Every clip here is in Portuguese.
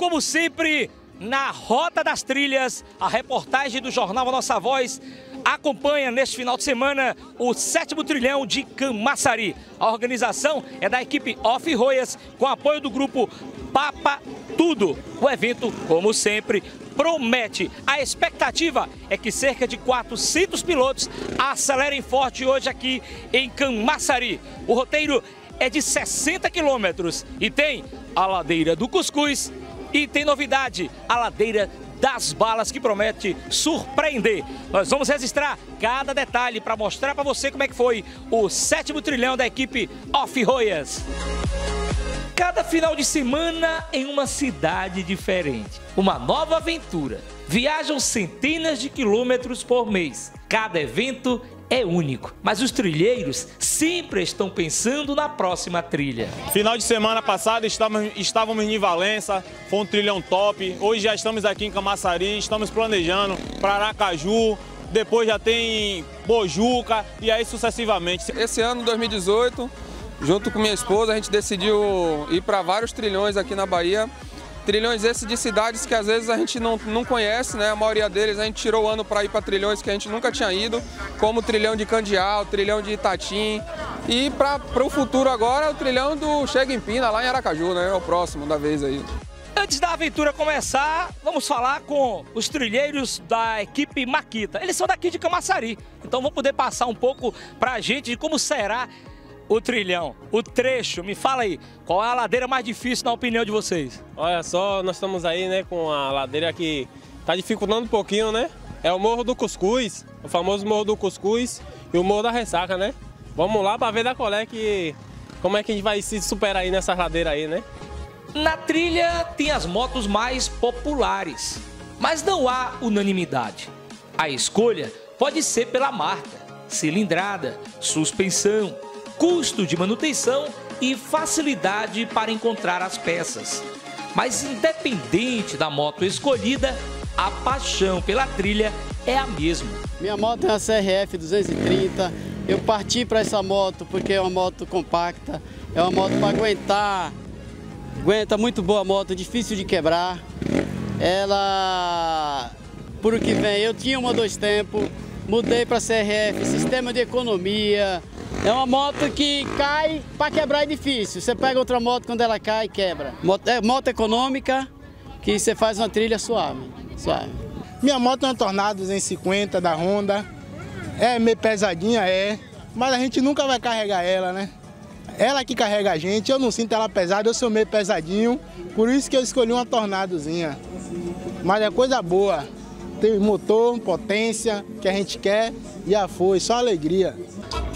Como sempre, na Rota das Trilhas, a reportagem do Jornal A Nossa Voz acompanha neste final de semana o 7º Trilhão de Camaçari. A organização é da equipe Off Rôias, com apoio do grupo Papa Tudo. O evento, como sempre, promete. A expectativa é que cerca de 400 pilotos acelerem forte hoje aqui em Camaçari. O roteiro é de 60 quilômetros e tem a Ladeira do Cuscuz e tem novidade, a Ladeira das Balas, que promete surpreender. Nós vamos registrar cada detalhe para mostrar para você como é que foi o 7º trilhão da equipe Off Rôias. Cada final de semana em uma cidade diferente, uma nova aventura. Viajam centenas de quilômetros por mês. Cada evento é único, mas os trilheiros sempre estão pensando na próxima trilha. Final de semana passado estávamos em Valença, foi um trilhão top. Hoje já estamos aqui em Camaçari, estamos planejando para Aracaju. Depois já tem Bojuca e aí sucessivamente. Esse ano, 2018... junto com minha esposa, a gente decidiu ir para vários trilhões aqui na Bahia. Trilhões esses de cidades que às vezes a gente não conhece, né? A maioria deles a gente tirou o ano para ir para trilhões que a gente nunca tinha ido, como o trilhão de Candial, o trilhão de Itatim. E para o futuro agora, o trilhão do Chega em Pina, lá em Aracaju, né? É o próximo da vez aí. Antes da aventura começar, vamos falar com os trilheiros da equipe Maquita. Eles são daqui de Camaçari, então vão poder passar um pouco para a gente de como será o trilhão, o trecho. Me fala aí, qual é a ladeira mais difícil na opinião de vocês? Olha só, nós estamos aí, né, com a ladeira que está dificultando um pouquinho, né? É o Morro do Cuscuz, o famoso Morro do Cuscuz e o Morro da Ressaca, né? Vamos lá para ver da colé que como é que a gente vai se superar aí nessa ladeira aí, né? Na trilha tem as motos mais populares, mas não há unanimidade. A escolha pode ser pela marca, cilindrada, suspensão, custo de manutenção e facilidade para encontrar as peças. Mas independente da moto escolhida, a paixão pela trilha é a mesma. Minha moto é a CRF 230, eu parti para essa moto porque é uma moto compacta, é uma moto para aguentar, aguenta muito boa a moto, difícil de quebrar. Ela, por o que vem, eu tinha uma 2 tempos, mudei para a CRF, sistema de economia. É uma moto que cai, para quebrar é difícil. Você pega outra moto, quando ela cai, quebra. É moto econômica, que você faz uma trilha suave. Minha moto é uma Tornado 250 da Honda. É meio pesadinha, mas a gente nunca vai carregar ela, né? Ela que carrega a gente, eu não sinto ela pesada, eu sou meio pesadinho. Por isso que eu escolhi uma Tornadozinha. Mas é coisa boa. Tem motor, potência, que a gente quer, já foi, só alegria.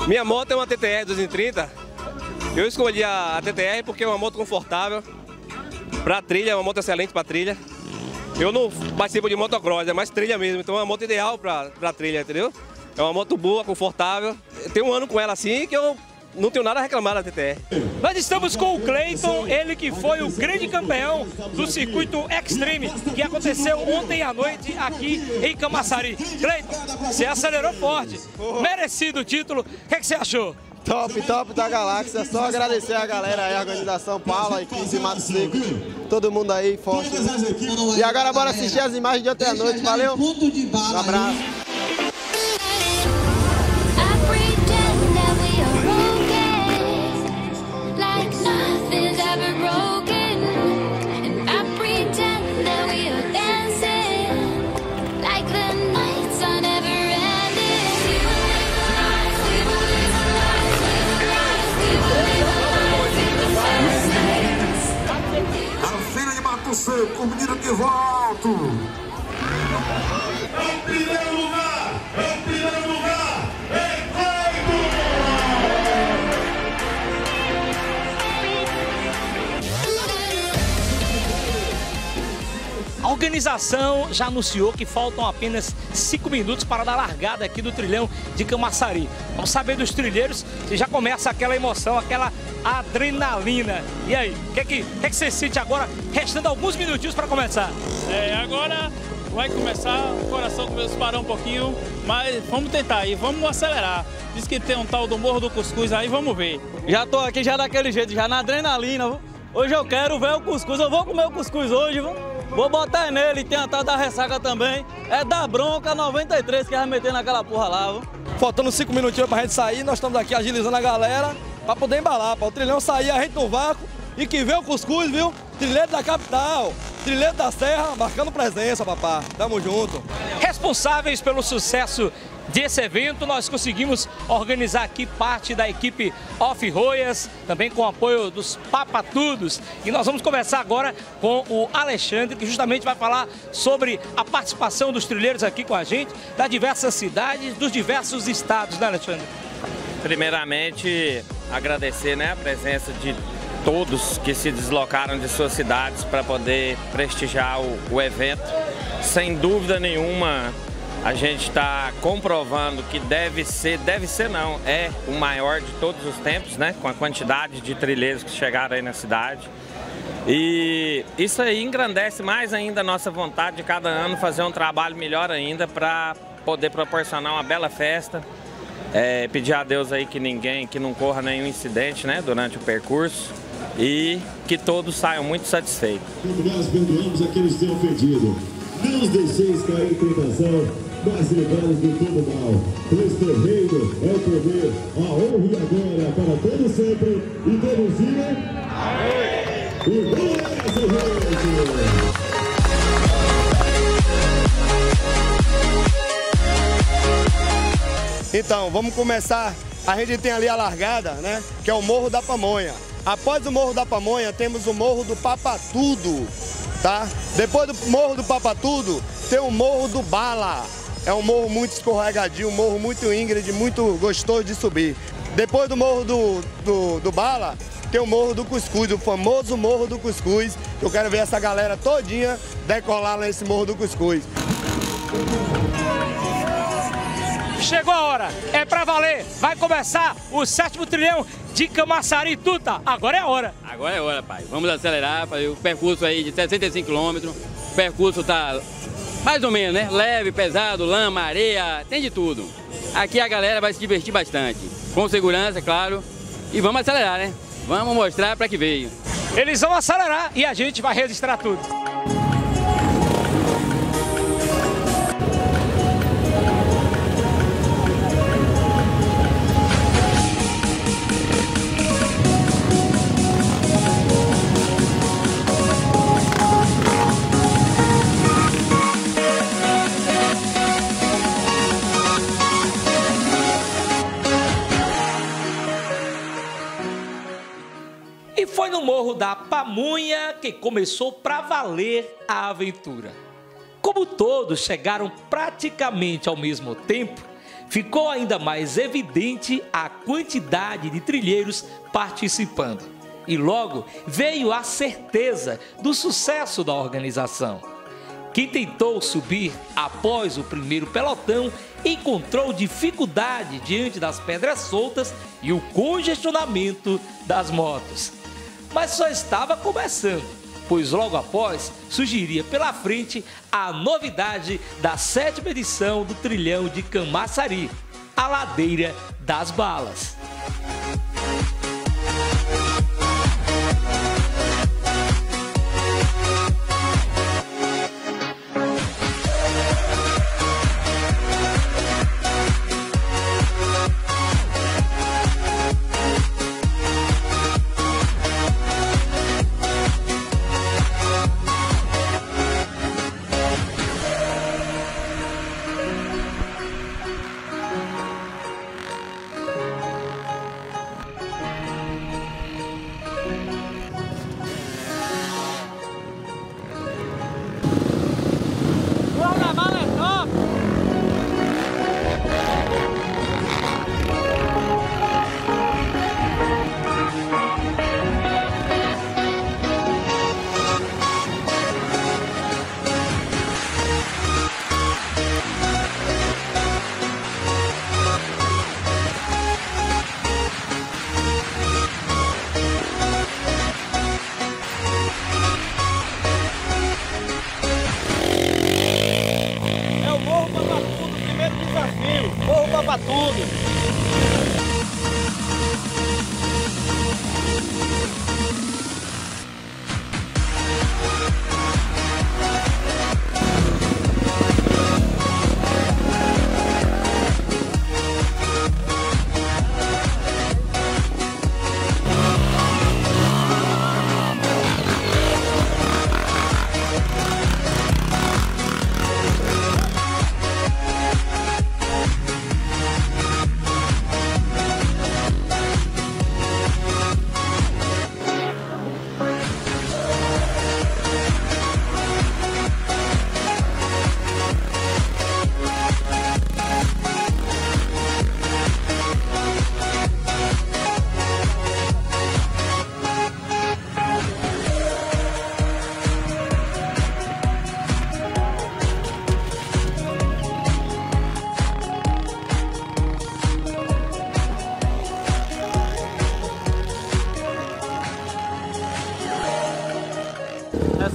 Minha moto é uma TTR 230, eu escolhi a TTR porque é uma moto confortável para trilha, é uma moto excelente para trilha. Eu não participo de motocross, é mais trilha mesmo, então é uma moto ideal para trilha, entendeu? É uma moto boa, confortável, tem um ano com ela assim que eu não tenho nada a reclamar da TTR. Nós estamos com o Clayton, ele que foi o grande campeão do circuito Xtreme, que aconteceu ontem à noite aqui em Camaçari. Clayton, você acelerou forte, merecido o título, o que você achou? Top, top da galáxia, só agradecer a galera aí, a organização Paula, e 15 Mato Seco, todo mundo aí forte. E agora bora assistir as imagens de ontem à noite, valeu? Um abraço. Com menino de volta. É o primeiro lugar! É o primeiro lugar! É Clayton! A organização já anunciou que faltam apenas 5 minutos para dar largada aqui do trilhão de Camaçari. Vamos saber dos trilheiros se já começa aquela emoção, aquela adrenalina. E aí, o que você sente agora, restando alguns minutinhos para começar? Agora vai começar, o coração começou a parar um pouquinho, mas vamos tentar aí, vamos acelerar. Diz que tem um tal do Morro do Cuscuz aí, vamos ver. Já tô aqui já daquele jeito, já na adrenalina, Hoje eu quero ver o cuscuz, eu vou comer o cuscuz hoje, vou botar nele. Tem a tal da ressaca também, é da bronca 93 que vai meter naquela porra lá. Viu? Faltando 5 minutinhos pra gente sair, nós estamos aqui agilizando a galera pra poder embalar, pra o trilhão sair, a gente no vácuo e que vê o cuscuz, viu? Trilheiro da capital, trilheiro da serra, marcando presença, papá. Tamo junto. Responsáveis pelo sucesso desse evento, nós conseguimos organizar aqui parte da equipe Off Rôias, também com o apoio dos Papa Tudos. E nós vamos conversar agora com o Alexandre, que justamente vai falar sobre a participação dos trilheiros aqui com a gente, das diversas cidades, dos diversos estados, né, Alexandre? Primeiramente, agradecer, né, a presença de todos que se deslocaram de suas cidades para poder prestigiar o evento. Sem dúvida nenhuma, a gente está comprovando que é o maior de todos os tempos, né? Com a quantidade de trilheiros que chegaram aí na cidade. E isso aí engrandece mais ainda a nossa vontade de cada ano fazer um trabalho melhor ainda para poder proporcionar uma bela festa. Pedir a Deus aí que não corra nenhum incidente, né, durante o percurso. E que todos saiam muito satisfeitos. Nós perdoamos aqueles que têm ofendido. Não os deixeis cair em tentação, mas livrai-nos de todo mal. Pois teu reino é o poder, a honra e a glória para todo sempre. E todos digam: amém! E glória a Deus! Então, vamos começar. A gente tem ali a largada, né? Que é o Morro da Pamonha. Após o Morro da Pamonha, temos o Morro do Papa Tudo, tá? Depois do Morro do Papa Tudo, tem o Morro do Bala. É um morro muito escorregadio, um morro muito íngreme, muito gostoso de subir. Depois do Morro do Bala, tem o Morro do Cuscuz, o famoso Morro do Cuscuz. Eu quero ver essa galera todinha decolar nesse Morro do Cuscuz. Chegou a hora, é pra valer, vai começar o 7º trilhão de Camaçari, Tuta, agora é a hora. Agora é a hora, pai, vamos acelerar, pai. O percurso aí de 65 km, o percurso tá mais ou menos, né, leve, pesado, lama, areia, tem de tudo. Aqui a galera vai se divertir bastante, com segurança, claro, e vamos acelerar, né, vamos mostrar pra que veio. Eles vão acelerar e a gente vai registrar tudo. Da Pamonha que começou para valer a aventura. Como todos chegaram praticamente ao mesmo tempo, ficou ainda mais evidente a quantidade de trilheiros participando. E logo veio a certeza do sucesso da organização. Quem tentou subir após o primeiro pelotão encontrou dificuldade diante das pedras soltas e o congestionamento das motos. Mas só estava começando, pois logo após surgiria pela frente a novidade da 7ª edição do trilhão de Camaçari, a Ladeira das Balas.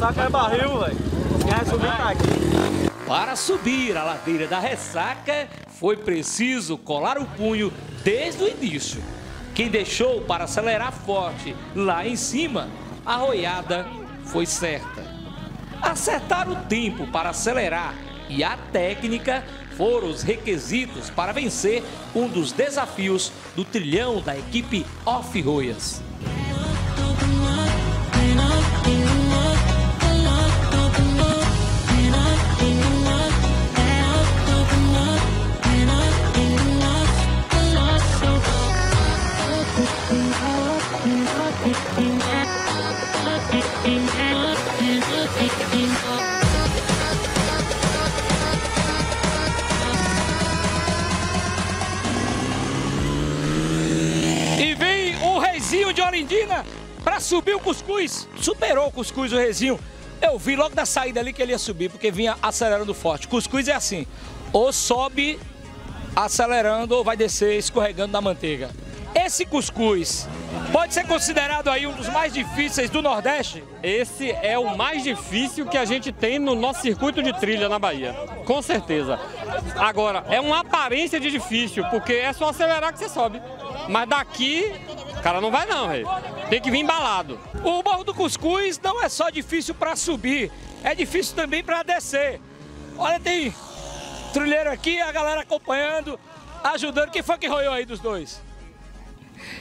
Ressaca é barril, velho. Quem vai subir tá aqui. Para subir a ladeira da Ressaca, foi preciso colar o punho desde o início. Quem deixou para acelerar forte lá em cima, a roiada foi certa. Acertar o tempo para acelerar e a técnica foram os requisitos para vencer um dos desafios do trilhão da equipe Off Rôias. E vem o Reizinho de Orindina para subir o Cuscuz. Superou o Cuscuz, o Reizinho. Eu vi logo da saída ali que ele ia subir, porque vinha acelerando forte. Cuscuz é assim, ou sobe acelerando ou vai descer escorregando na manteiga. Esse Cuscuz pode ser considerado aí um dos mais difíceis do Nordeste? Esse é o mais difícil que a gente tem no nosso circuito de trilha na Bahia, com certeza. Agora, é uma aparência de difícil, porque é só acelerar que você sobe. Mas daqui, o cara não vai não, rei. Tem que vir embalado. O Morro do Cuscuz não é só difícil para subir, é difícil também para descer. Olha, tem trilheiro aqui, a galera acompanhando, ajudando. Quem foi que roiou aí dos dois?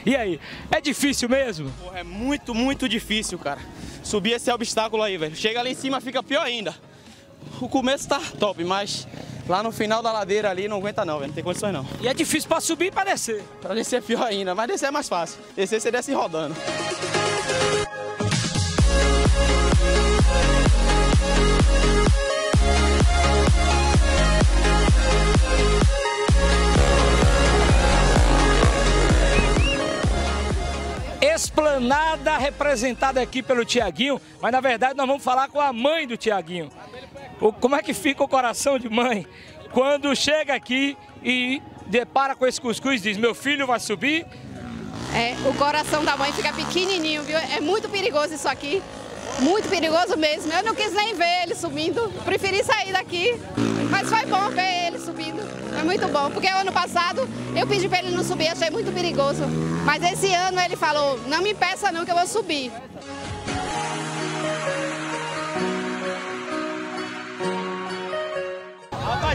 E aí, é difícil mesmo? Porra, é muito, muito difícil, cara. Subir esse obstáculo aí, velho. Chega ali em cima, fica pior ainda. O começo tá top, mas lá no final da ladeira ali não aguenta não, velho. Não tem condições não. E é difícil pra subir e pra descer. Pra descer é pior ainda, mas descer é mais fácil. Descer você desce rodando. Esplanada representada aqui pelo Tiaguinho, mas na verdade nós vamos falar com a mãe do Tiaguinho. Como é que fica o coração de mãe quando chega aqui e depara com esse Cuscuz e diz, meu filho vai subir? É, o coração da mãe fica pequenininho, viu? É muito perigoso isso aqui, muito perigoso mesmo. Eu não quis nem ver ele subindo, preferi sair daqui, mas foi bom ver ele subindo, foi muito bom, porque ano passado eu pedi para ele não subir, achei muito perigoso, mas esse ano ele falou, não me impeça não que eu vou subir.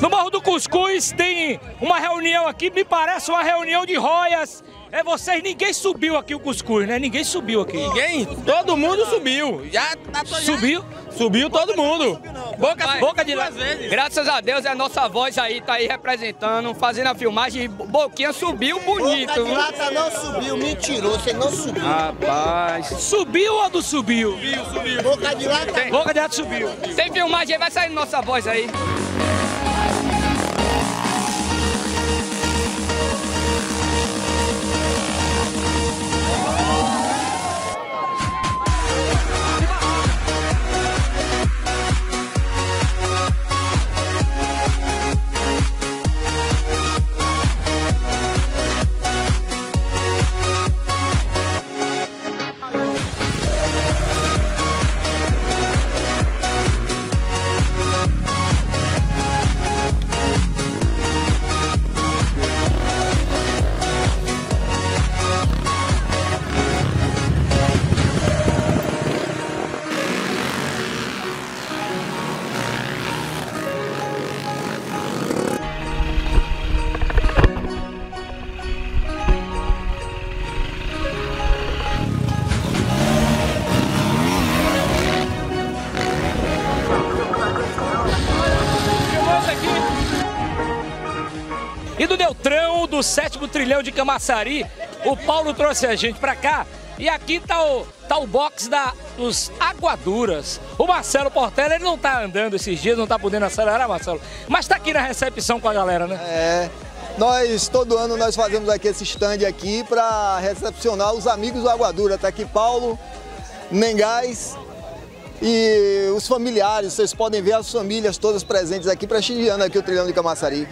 No Morro do Cuscuz tem uma reunião aqui, me parece uma reunião de Rôias. É vocês, ninguém subiu aqui o Cuscuz, né? Ninguém subiu aqui. Ninguém? Todo mundo subiu. Já subiu? Subiu todo mundo. Boca de lá. Graças a Deus, é a nossa voz aí, tá aí representando, fazendo a filmagem. Boquinha subiu bonito. Boca de Lata não subiu, mentiroso, você não subiu. Rapaz. Subiu ou não subiu? Subiu. Boca de Lata. Boca de Lata subiu. Sem filmagem, vai sair nossa voz aí. Do 7º trilhão de Camaçari, o Paulo trouxe a gente pra cá e aqui tá o box dos Aguaduras. O Marcelo Portela, ele não tá andando esses dias, não tá podendo acelerar, Marcelo, mas tá aqui na recepção com a galera, né? É, nós todo ano nós fazemos aqui esse stand aqui pra recepcionar os amigos do Aguadura. Tá aqui Paulo, Mengás e os familiares, vocês podem ver as famílias todas presentes aqui prestigiando aqui o trilhão de Camaçari.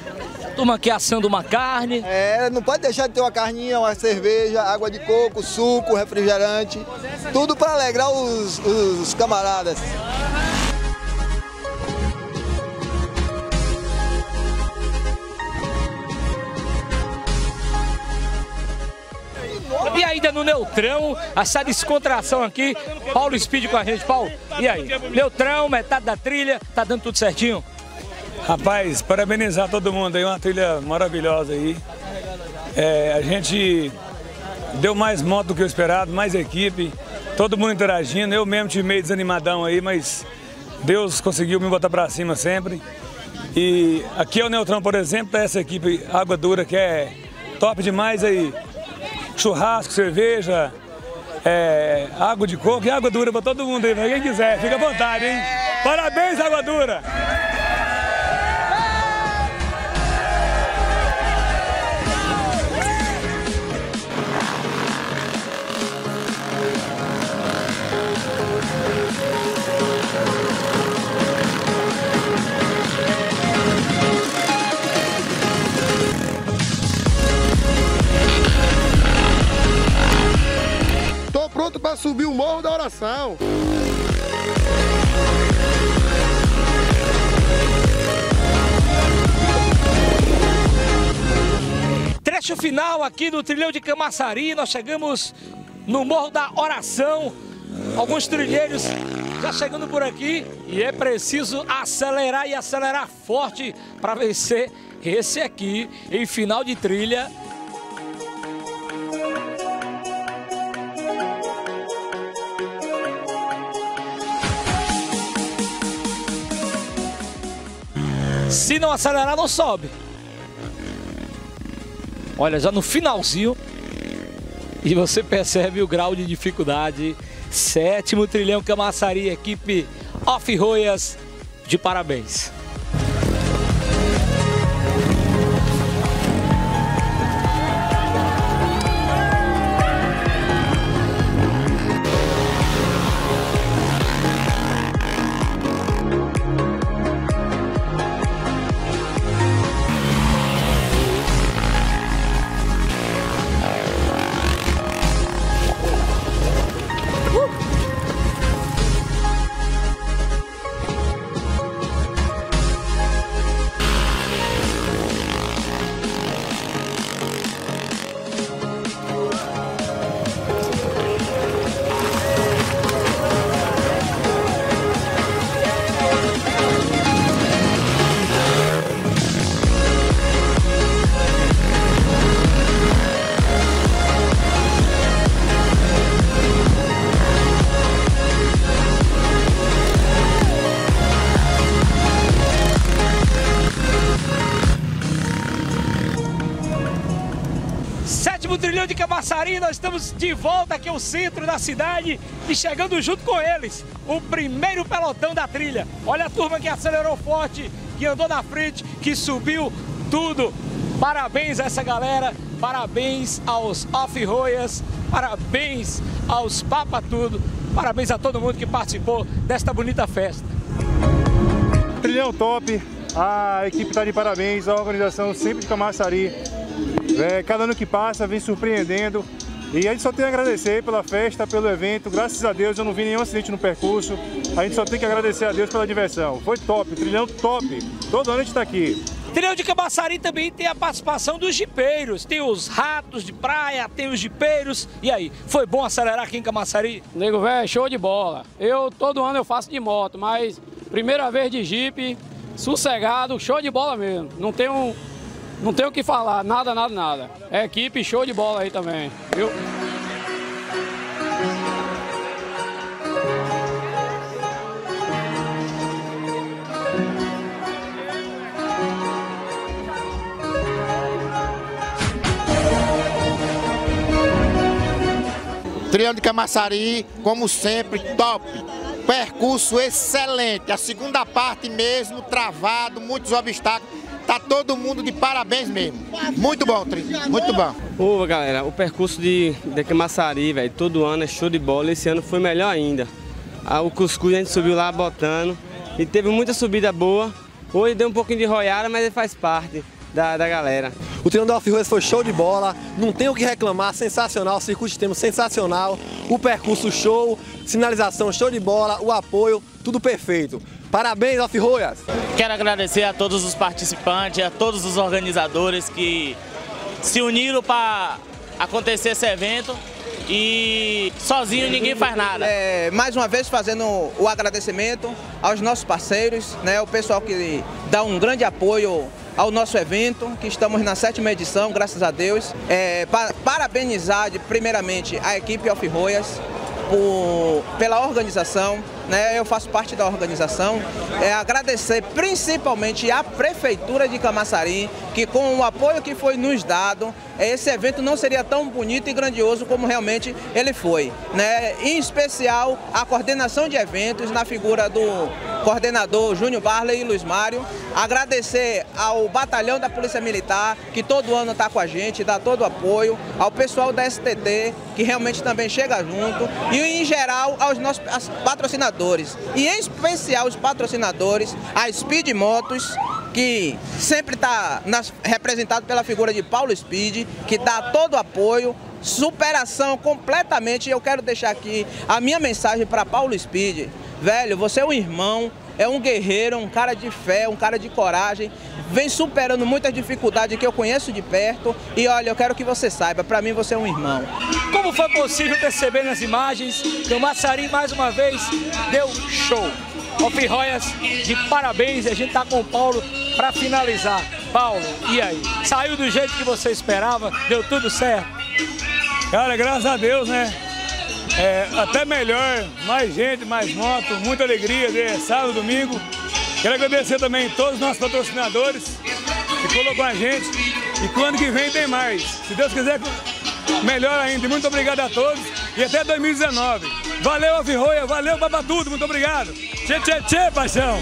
Turma aqui assando uma carne. É, não pode deixar de ter uma carninha, uma cerveja, água de coco, suco, refrigerante. Tudo para alegrar os camaradas. corrida no Neutrão, essa descontração aqui. Paulo Speed com a gente. Paulo, e aí? Neutrão, metade da trilha, tá dando tudo certinho? Rapaz, parabenizar todo mundo aí, uma trilha maravilhosa aí. É, a gente deu mais moto do que eu esperado, mais equipe, todo mundo interagindo. Eu mesmo tive meio desanimadão aí, mas Deus conseguiu me botar pra cima sempre. E aqui é o Neutrão, por exemplo, essa equipe Aguadura que é top demais aí. Churrasco, cerveja, água de coco e água dura pra todo mundo aí, pra quem quiser, fica à vontade, hein? Parabéns, Aguadura! Pronto para subir o Morro da Oração. Trecho final aqui do trilhão de Camaçari, nós chegamos no Morro da Oração. Alguns trilheiros já chegando por aqui e é preciso acelerar e acelerar forte para vencer esse aqui em final de trilha. Se não acelerar, não sobe. Olha, já no finalzinho. E você percebe o grau de dificuldade. 7º trilhão Camaçari, equipe Off Rôias, de parabéns. De Camaçari, nós estamos de volta aqui ao centro da cidade e chegando junto com eles, o primeiro pelotão da trilha. Olha a turma que acelerou forte, que andou na frente, que subiu tudo. Parabéns a essa galera, parabéns aos Off Rôias, parabéns aos Papa Tudo, parabéns a todo mundo que participou desta bonita festa. Trilhão top, a equipe está de parabéns, a organização sempre de Camaçari. Cada ano que passa vem surpreendendo e a gente só tem a agradecer pela festa, pelo evento. Graças a Deus eu não vi nenhum acidente no percurso. A gente só tem que agradecer a Deus pela diversão. Foi top, trilhão top. Todo ano a gente está aqui. Trilhão de Camaçari também tem a participação dos jipeiros. Tem os ratos de praia, tem os jipeiros. E aí, foi bom acelerar aqui em Camaçari? Nego velho, show de bola. Todo ano eu faço de moto, mas primeira vez de jipe, sossegado, show de bola mesmo. Não tem o que falar, nada. É equipe, show de bola aí também, viu? Trilhão de Camaçari, como sempre, top! Percurso excelente, a segunda parte mesmo, travado, muitos obstáculos. Tá todo mundo de parabéns mesmo. Muito bom, Tri. Muito bom. Ô, galera, o percurso de Camaçari, velho, todo ano é show de bola. Esse ano foi melhor ainda. O Cuscuz a gente subiu lá botando e teve muita subida boa. Hoje deu um pouquinho de roiada, mas ele faz parte da galera. O trilhão da Off Rôias foi show de bola, não tem o que reclamar, sensacional, circuito extremo sensacional, o percurso show, sinalização show de bola, o apoio, tudo perfeito. Parabéns, Off Rôias! Quero agradecer a todos os participantes, a todos os organizadores que se uniram para acontecer esse evento e sozinho ninguém faz nada. É, mais uma vez fazendo o agradecimento aos nossos parceiros, né, o pessoal que dá um grande apoio ao nosso evento, que estamos na 7ª edição, graças a Deus. É, parabenizar primeiramente a equipe Off Rôias pela organização, né? Eu faço parte da organização. É, agradecer principalmente à Prefeitura de Camaçari, que com o apoio que foi nos dado, esse evento não seria tão bonito e grandioso como realmente ele foi, né? Em especial a coordenação de eventos na figura do coordenador Júnior Barla e Luiz Mário. Agradecer ao batalhão da Polícia Militar, que todo ano está com a gente, dá todo o apoio, ao pessoal da STT, que realmente também chega junto, e em geral aos nossos patrocinadores, e em especial os patrocinadores, a Speed Motos, que sempre está representado pela figura de Paulo Speed, que dá todo o apoio, superação completamente. Eu quero deixar aqui a minha mensagem para Paulo Speed: velho, você é um irmão, é um guerreiro, um cara de fé, um cara de coragem, vem superando muitas dificuldades que eu conheço de perto, e olha, eu quero que você saiba, para mim você é um irmão. Como foi possível perceber nas imagens, Camaçari mais uma vez deu show. Off Rôias de parabéns, e a gente tá com o Paulo para finalizar. Paulo, e aí? Saiu do jeito que você esperava? Deu tudo certo? Cara, graças a Deus, né? É, até melhor, mais gente, mais moto, muita alegria de sábado, domingo. Quero agradecer também a todos os nossos patrocinadores que colocou a gente, e quando que vem tem mais, se Deus quiser, melhor ainda. Muito obrigado a todos e até 2019. Valeu, Off Rôias, valeu, Papa Tudo, muito obrigado. Tchê, tchê, tchê, paixão.